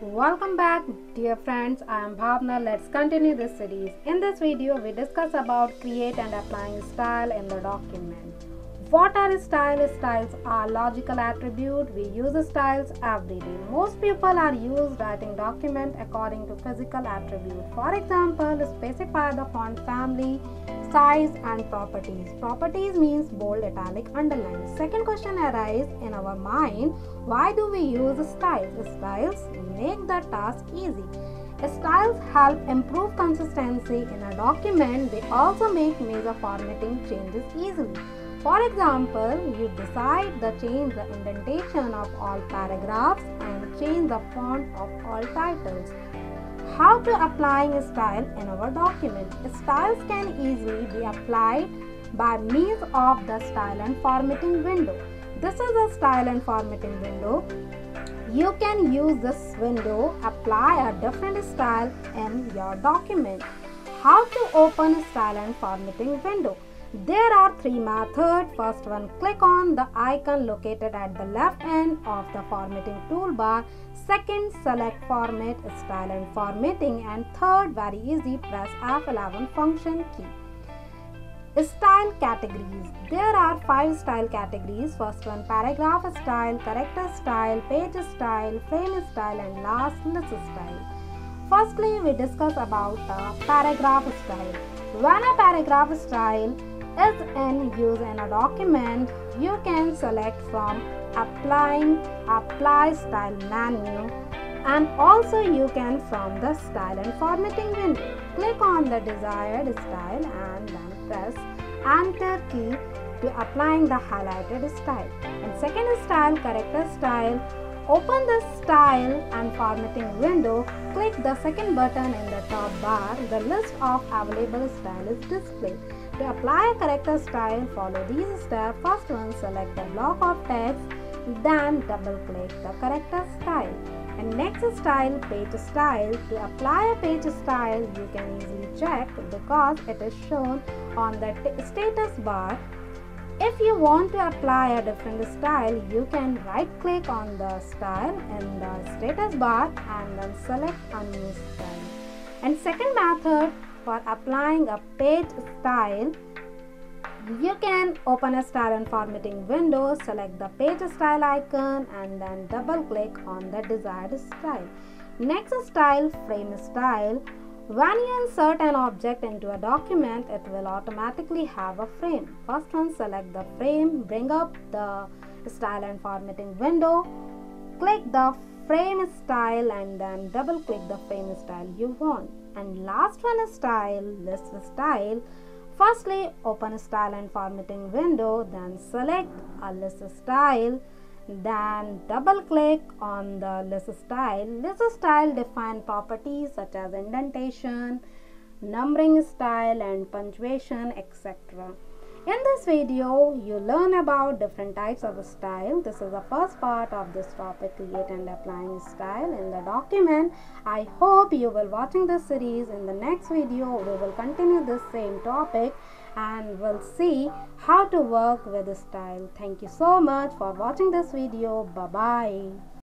Welcome back dear friends, I am Bhavna. Let's continue this series. In this video we discuss about create and applying style in the document. What are styles? Styles are logical attribute. We use styles every day. Most people are used writing document according to physical attribute. For example, specify the font family, size and properties. Properties means bold, italic, underline. Second question arises in our mind, why do we use styles? Styles make the task easy. Styles help improve consistency in a document. They also make major formatting changes easily. For example, you decide to change the indentation of all paragraphs and change the font of all titles. How to applying a style in our document? Styles can easily be applied by means of the style and formatting window. This is a style and formatting window. You can use this window, apply a different style in your document. How to open style and formatting window? There are three methods. First one, click on the icon located at the left end of the formatting toolbar. Second, select format, style and formatting. And third, very easy, press F11 function key. Style categories. There are 5 style categories. First one, paragraph style, character style, page style, frame style, and last, list style. Firstly, we discuss about the paragraph style. When a paragraph style is in use in a document, you can select from apply style menu, and also you can from the style and formatting window. Click on the desired style and then press enter key to applying the highlighted style. And second style, character style. Open the style and formatting window. Click the second button in the top bar. The list of available style is displayed. To apply a character style, follow these steps. First one, select the block of text, then double click the character style. And next style, page style. To apply a page style, you can easily check because it is shown on the status bar. If you want to apply a different style, you can right click on the style in the status bar and then select a new style. And second method for applying a page style, you can open a style and formatting window, select the page style icon and then double click on the desired style. Next style, frame style. When you insert an object into a document, it will automatically have a frame. First one, select the frame, bring up the style and formatting window, click the frame style and then double click the frame style you want. And last one is style, list style. Firstly, open style and formatting window, then select a list style. Then double click on the list style. List style define properties such as indentation, numbering style and punctuation, etc. In this video, you learn about different types of style. This is the first part of this topic, create and applying style in the document. I hope you will watching this series. In the next video, we will continue this same topic and we'll see how to work with style. Thank you so much for watching this video. Bye-bye.